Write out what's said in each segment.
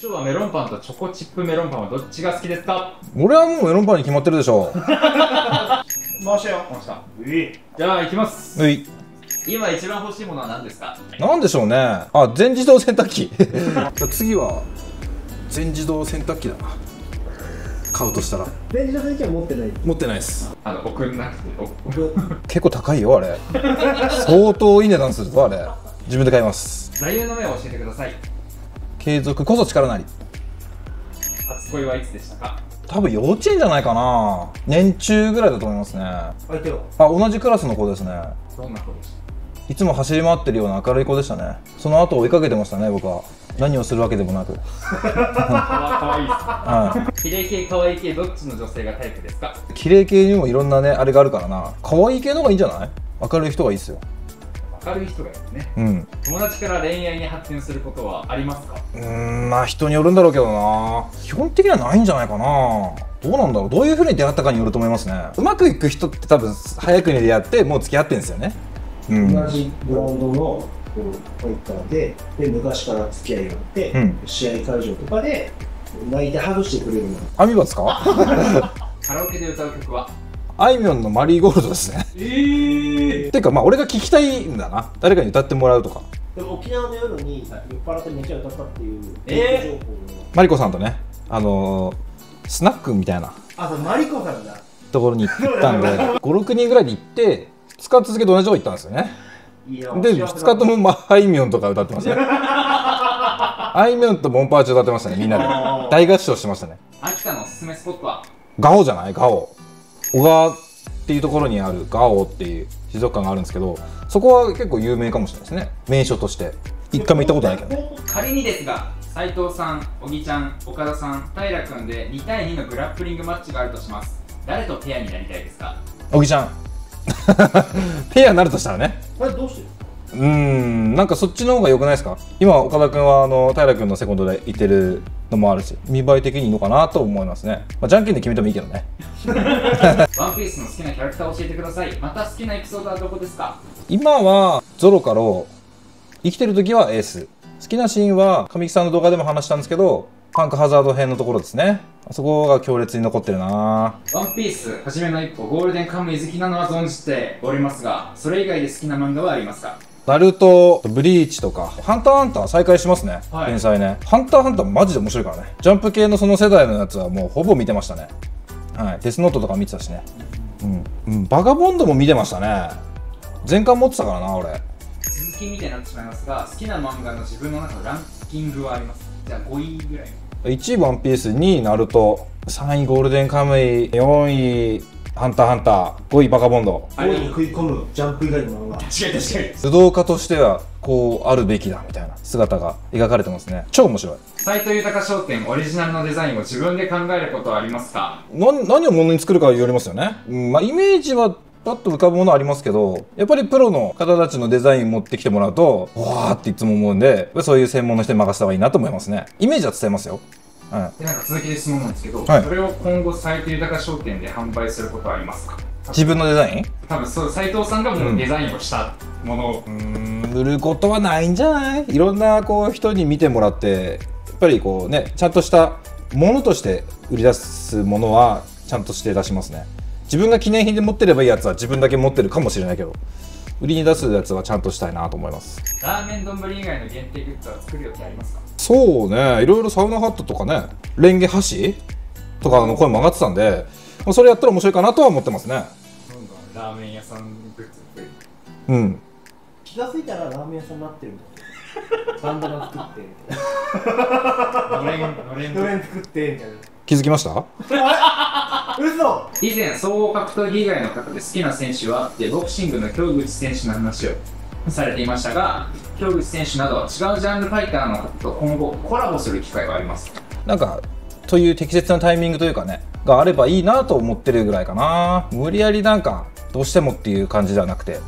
師匠はメロンパンとチョコチップメロンパンはどっちが好きですか？俺はもうメロンパンに決まってるでしょ。回したよ。回した。じゃあ行きます。今一番欲しいものは何ですか？何でしょうね。あ、全自動洗濯機。じゃ次は全自動洗濯機だな。買うとしたら。全自動洗濯機は持ってない。持ってないです。送んなくて。結構高いよあれ。相当いい値段するぞあれ。自分で買います。座右の銘を教えてください。継続こそ力なり。初恋はいつでしたか？多分幼稚園じゃないかな。年中ぐらいだと思いますね。相手は？あ、同じクラスの子ですね。どんな子でした？いつも走り回ってるような明るい子でしたね。その後追いかけてましたね僕は。何をするわけでもなく。可愛いです。綺麗系可愛い系どっちの女性がタイプですか？綺麗系にもいろんなねあれがあるからな。可愛い系の方がいいんじゃない？明るい人がいいですよ。明るい人がいるね。うん。友達から恋愛に発展することはありますか？まあ人によるんだろうけどな。基本的にはないんじゃないかな。どうなんだろう。どういうふうに出会ったかによると思いますね。うまくいく人って多分早くに出会ってもう付き合ってんですよね。うん。同じブランドのポインターで昔から付き合いがあって、うん、試合会場とかで泣いてハグしてくれるの。アミバですか？カラオケで歌う曲は？あいみょんのマリーゴールドですね。っていうかまあ俺が聞きたいんだな。誰かに歌ってもらうとか。でも沖縄の夜に酔っ払ってめっちゃ歌ったっていう情報。マリコさんとね、スナックみたいな。あ、それマリコさんだ。ところに行ったんで、5、6人ぐらいで行って、2日続けて同じとこ行ったんですよね。で、2日ともまああいみょんとか歌ってましたね。あいみょんとモンパーチュ歌ってましたね。みんなで大合唱してましたね。秋田のおすすめスポットは？ガオじゃない？ガオ。小川っていうところにあるガオっていう水族館があるんですけど、そこは結構有名かもしれないですね。名所として一回も行ったことないけどね。仮にですが、斉藤さん、小木ちゃん、岡田さん、平君で2対2のグラップリングマッチがあるとします。誰とペアになりたいですか？小木ちゃん。ペアになるとしたらね。これどうしてる？なんかそっちの方が良くないですか？今岡田君は平君のセコンドでいてるのもあるし、見栄え的にいいのかなと思いますね。まあ、じゃんけんで決めてもいいけどね。ワンピースの好きなキャラクターを教えてください。また好きなエピソードはどこですか？今はゾロかロー、生きてる時はエース。好きなシーンは神木さんの動画でも話したんですけど、パンクハザード編のところですね。あそこが強烈に残ってるな。ワンピース初めの一歩、ゴールデンカムイ好きなのは存じておりますが、それ以外で好きな漫画はありますか？ナルト、ブリーチとか、ハンターハンター再開しますね。はい、天才ね。ハンターハンターマジで面白いからね。ジャンプ系のその世代のやつはもうほぼ見てましたね。はい。デスノートとか見てたしね。バガボンドも見てましたね。全巻持ってたからな、俺。続きみたいになってしまいますが、好きな漫画の自分の中のランキングはあります？じゃあ5位ぐらい。1位ワンピース、2位ナルト、3位ゴールデンカムイ、4位ハンターハンター、5位バカボンド。5位に食い込むジャンプ以外のものが。確かに。武道家としてはこうあるべきだみたいな姿が描かれてますね。超面白い。斎藤豊商店オリジナルのデザインを自分で考えることはありますか？何をものに作るかよりますよね。まあイメージはパッと浮かぶものありますけど、やっぱりプロの方たちのデザイン持ってきてもらうと、わーっていつも思うんで、そういう専門の人に任せた方がいいなと思いますね。イメージは伝えますよ。でなんか続きで質問なんですけど、はい、それを今後斉藤豊商店で販売することはありますか？自分のデザイン？多分そう、斉藤さんがもうデザインをしたものを、売ることはないんじゃない？いろんなこう人に見てもらって、やっぱりこうね、ちゃんとしたものとして売り出すものはちゃんとして出しますね。自分が記念品で持ってればいいやつは自分だけ持ってるかもしれないけど、売りに出すやつはちゃんとしたいなと思います。ラーメン丼以外の限定グッズは作る予定ありますか？そうね、いろいろサウナハットとかね、レンゲ箸とかの声も上がってたんで、それやったら面白いかなとは思ってますね。どんどんラーメン屋さんグッズ作る。気が付いたらラーメン屋さんになってるんだけど、バンダナ作ってのれん作ってみたいな。気づきました？嘘。以前、総合格闘技以外の方で好きな選手はってボクシングの京口選手の話をされていましたが、京口選手など違うジャンルファイターの方と今後コラボする機会はありますか？なんかという適切なタイミングというかね、があればいいなと思ってるぐらいかな。無理やりなんかどうしてもっていう感じではなくて、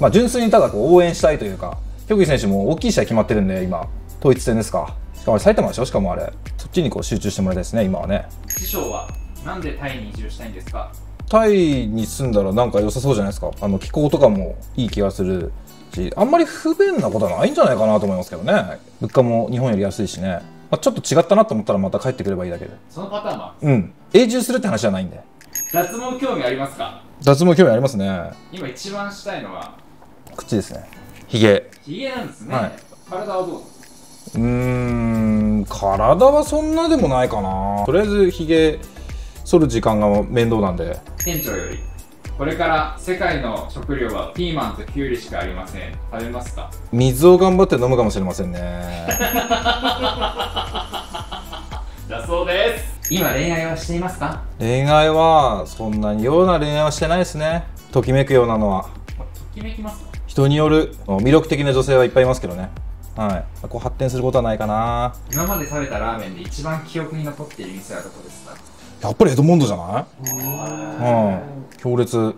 まあ、純粋にただこう応援したいというか、京口選手も大きい試合決まってるんで、今統一戦ですか。しかも埼玉でしょ。しかもあれ、そっちにこう集中してもらいたいですね、今はね。師匠はなんでタイに移住したいんですか？タイに住んだらなんか良さそうじゃないですか。気候とかもいい気がするし、あんまり不便なことはないんじゃないかなと思いますけどね。物価も日本より安いしね。まあ、ちょっと違ったなと思ったらまた帰ってくればいいだけで。そのパターンは永住するって話じゃないんで。脱毛興味ありますか？脱毛興味ありますね。今一番したいのは口ですね。ひげ。ひげなんですね、はい。体はどう？体はそんなでもないかな。とりあえずひげ剃る時間が面倒なんで。店長よりこれから世界の食料はピーマンとキュウリしかありません。食べますか？水を頑張って飲むかもしれませんね。だそうです。今恋愛はしていますか？恋愛はそんなにような恋愛はしてないですね。ときめくようなのは。ときめきますか？人による。魅力的な女性はいっぱいいますけどね。はい、こう発展することはないかな。今まで食べたラーメンで一番記憶に残っている店はどこですか？やっぱりエドモンドじゃない？強烈。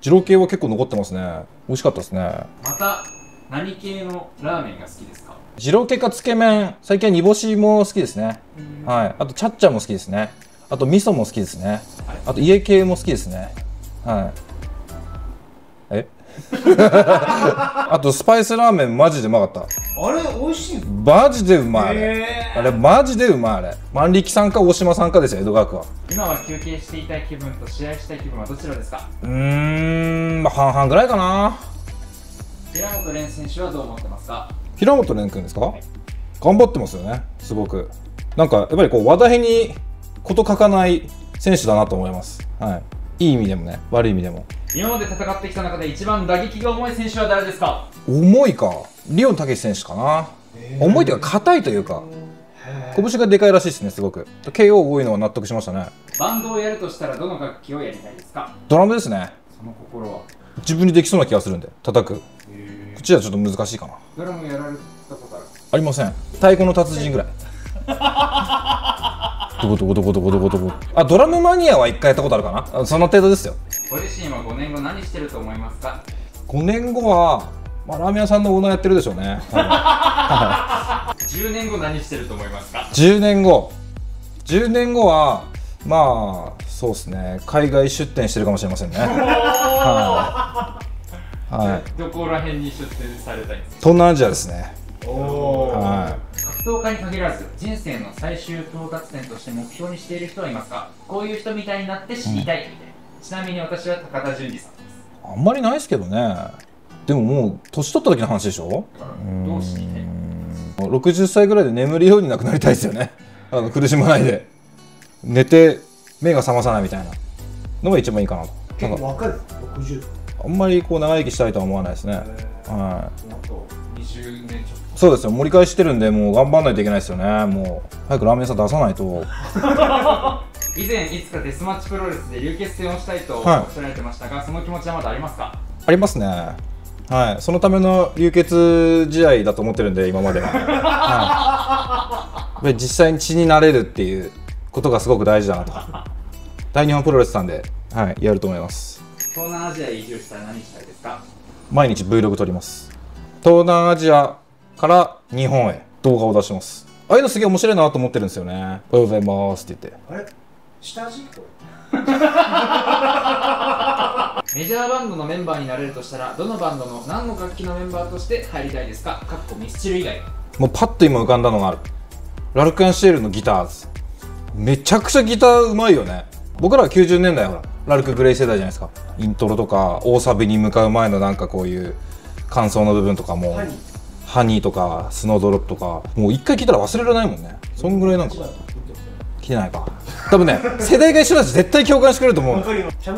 二郎系は結構残ってますね。美味しかったですね。また何系のラーメンが好きですか？二郎系かつけ麺。最近は煮干しも好きですね。はい、あとチャッチャも好きですね。あと味噌も好きですね。あと家系も好きですね。はい。あとスパイスラーメンマジでうまかった。あれ美味しいの？マジでうまい。あれマジでうまい。あれ万力さんか大島さんかですよ、江戸川区は。今は休憩していたい気分と試合したい気分はどちらですか？まあ半々ぐらいかな。平本蓮選手はどう思ってますか？平本蓮君ですか、はい、頑張ってますよね。すごくなんかやっぱりこう話題に事欠かない選手だなと思います。はい、いい意味でもね、悪い意味でも。今まで戦ってきた中で一番打撃が重い選手は誰ですか？重いか、リオン武史選手かな。重いというか硬いというか、拳がでかいらしいですね。すごく KO 多いのは納得しましたね。バンドをやるとしたらどの楽器をやりたいですか？ドラムですね。その心は自分にできそうな気がするんで叩く。こっちはちょっと難しいかな。ドラムやられたことある？ありません。太鼓の達人ぐらい。あ、ドラムマニアは1回やったことあるかな。その程度ですよ。ご自身は5年後何してると思いますか？5年後は、まあ、ラーメン屋さんのオーナーやってるでしょうね。10年後何してると思いますか？10年後はまあそうですね、海外出店してるかもしれませんね。どこら辺に出店されたいんですか？東南アジアですね。格闘家に限らず人生の最終到達点として目標にしている人はいますか？こういう人みたいになって知りたいみたいな。ちなみに私は高田純次さんです。あんまりないですけどね。でももう年取った時の話でしょ。どうして60歳ぐらいで眠るようになくなりたいですよね。苦しまないで寝て目が覚まさないみたいなのが一番いいかなと。結構若い60。あんまりこう長生きしたいとは思わないですね。はい。20年ちょっと。そうですよ、盛り返してるんで、もう頑張らないといけないですよね。もう早くラーメン屋さん出さないと。以前いつかデスマッチプロレスで流血戦をしたいとおっしゃられてましたが、はい、その気持ちはまだありますか？ありますね。はい、そのための流血試合だと思ってるんで、今までは。はい、実際に血になれるっていうことがすごく大事だなと。大日本プロレスさんで、はい、やると思います。東南アジア移住したら何したいですか？毎日 Vlog 撮ります。東南アジアから日本へ動画を出します。ああいうのすげえ面白いなと思ってるんですよね。おはようございますって言って、あれ下地メジャーバンドのメンバーになれるとしたらどのバンドの何の楽器のメンバーとして入りたいですか？かっこミスチル以外。もうパッと今浮かんだのがある。ラルクアンシエルのギターズ、めちゃくちゃギターうまいよね。僕らは90年代ほらラルク・グレイ世代じゃないですか。イントロとか大サビに向かう前のなんかこういう感想の部分とかも「ハニー」とか「スノードロップ」とかもう一回聴いたら忘れられないもんね。そんぐらいなんか聴いてないか多分ね。世代が一緒だし絶対共感してくれると思う。シ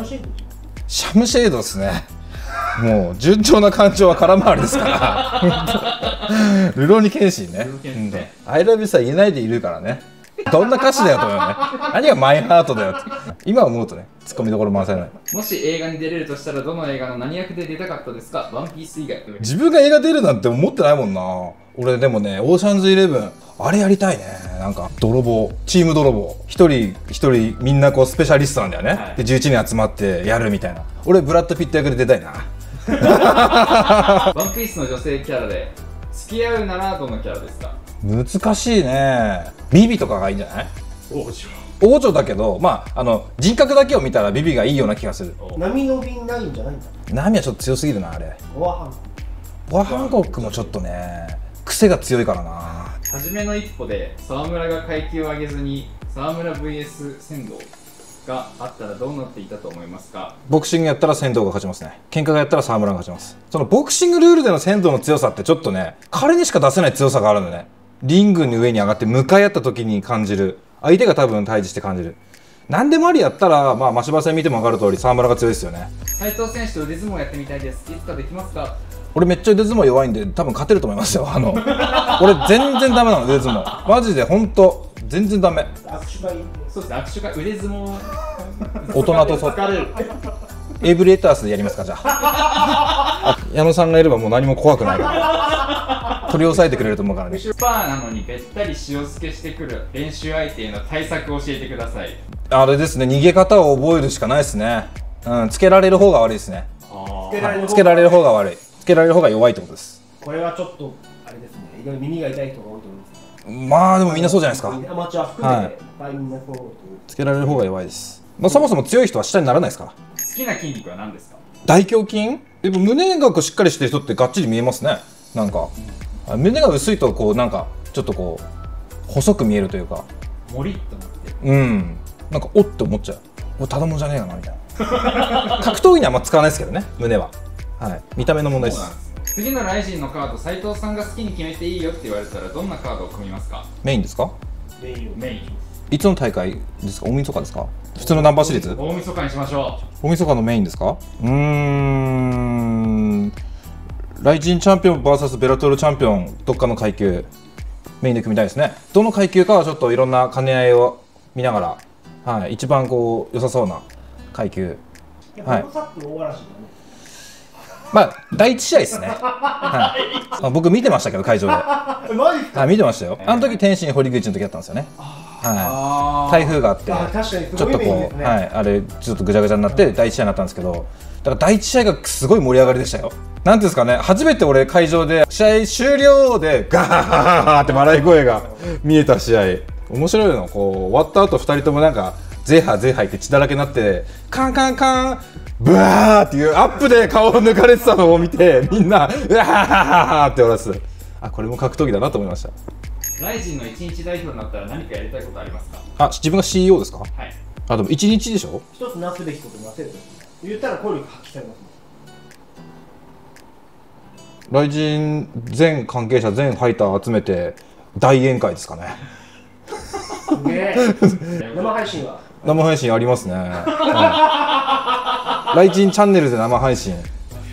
ャムシェードですね。もう順調な感情は空回りですからルローニケンシーね。アイラブさ言えないでいるからね。どんな歌詞だよと思うよね。何がマイハートだよって今思うとね、ツッコミどころ満載ない。もし映画に出れるとしたらどの映画の何役で出たかったですか？ワンピース以外。自分が映画出るなんて思ってないもんな。俺でもね、オーシャンズ11あれやりたいね。なんか泥棒、チーム泥棒、一人一人みんなこうスペシャリストなんだよね、はい、で11人集まってやるみたいな。俺ブラッド・ピット役で出たいな。ワンピースの女性キャラで付き合うならどのキャラですか？難しいね。ビビとかがいいんじゃない？王女だけど、まあ人格だけを見たらビビがいいような気がする。波の便ないんじゃないんだ。波はちょっと強すぎるなあれ。ボアハンコックもちょっとね、癖が強いからな。初めの一歩で沢村が階級を上げずに沢村 VS 仙道があったらどうなっていたと思いますか？ボクシングやったら仙道が勝ちますね。喧嘩がやったら沢村が勝ちます。そのボクシングルールでの仙道の強さってちょっとね、彼にしか出せない強さがあるんだね。リングに上に上がって向かい合った時に感じる、相手が多分対峙して感じる。何でもありやったら、まあ、真柴戦見ても分かる通り沢村が強いですよね。斉藤選手と腕相撲やってみたいです。いつかできますか？俺めっちゃ腕相撲弱いんで多分勝てると思いますよ。俺全然ダメなの腕相撲、マジで本当全然ダメ。握手会、そうですね、握手会腕相撲大人とそっエイブレータースでやりますか？じゃあ矢野さんがいればもう何も怖くないから取り押さえてくれると思うからね。パーなのにべったり塩漬けしてくる練習相手への対策を教えてください。あれですね、逃げ方を覚えるしかないですね。うん、つけられる方が悪いですね。つけられる方が悪い、つけられる方が弱いってことです。これはちょっとあれですね、いろいろ耳が痛い人が多いと思うんですけど、まあでもみんなそうじゃないですか。アマチュア含めて、はい、みんなそうつけられる方が弱いです。まあ、そもそも強い人は下にならないですから。好きな筋肉は何ですか？大胸筋。でも胸がしっかりしてる人ってがっちり見えますね。なんか、うん、胸が薄いとこうなんかちょっとこう細く見えるというか、もりっとなってる。うん、なんかおって思っちゃう。これただもんじゃねえかなみたいな。格闘技にはあんま使わないですけどね、胸は。はい、見た目の問題です。次のRIZINのカード、斉藤さんが好きに決めていいよって言われたらどんなカードを組みますか？メインですか？メイン。メインいつの大会ですか？大晦日ですか？普通のナンバーシリーズ？大晦日にしましょう。大晦日のメインですか？RIZINチャンピオン VS ベラトルチャンピオン、どっかの階級メインで組みたいですね。どの階級かはちょっといろんな兼ね合いを見ながら、はい、一番こう良さそうな階級。はい、まあ、第1試合ですね。はい、僕見てましたけど、会場で。はい、見てましたよ。あの時、天津堀口の時だったんですよね。はい、台風があって、ちょっとこう、はい、あれ、ちょっとぐちゃぐちゃになって、第1試合になったんですけど、だから第1試合がすごい盛り上がりでしたよ。なんていうんですかね、初めて俺、会場で、試合終了で、ガーって笑い声が見えた試合。面白いの、こう、終わった後、2人ともなんか、ゼーハーゼーハーって血だらけになって、カンカンカン、ブワーっていうアップで顔を抜かれてたのを見て、みんな、うわーって笑って、あ、これも格闘技だなと思いました。RIZINの1日代表になったら何かやりたいことありますか？あ、自分が CEO ですか？はい。あ、でも1日でしょ？一つなすべきことなせると言ったら、効力発揮されますね。RIZIN全関係者、全ファイター集めて、大宴会ですかね。生配信は？生配信ありますね。RIZINチャンネルで生配信。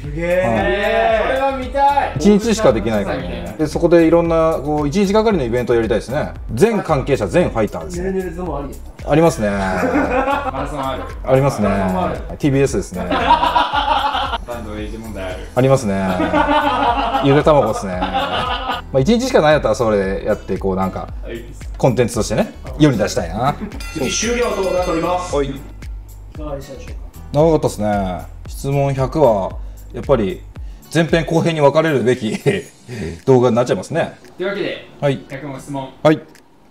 すげえ。それは見たい。1日しかできないからね。でそこでいろんなこう1日がかりのイベントをやりたいですね。全関係者全ファイターですね。ヌルヌル相撲ありですか？ありますね。マラソンある。ありますね。TBS ですね。バンドエイジ問題ある。ありますね。ゆで卵ですね。まあ1日しかないやったらそれでやってこうなんかコンテンツとしてね、世に出したいな。次終了となっております。はい。いかがでしたでしょうか？長かったですね。質問100はやっぱり前編後編に分かれるべき動画になっちゃいますね。というわけで、はい、100問質問、はい、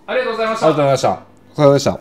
ありがとうございました。ありがとうございました。お疲れ様でした。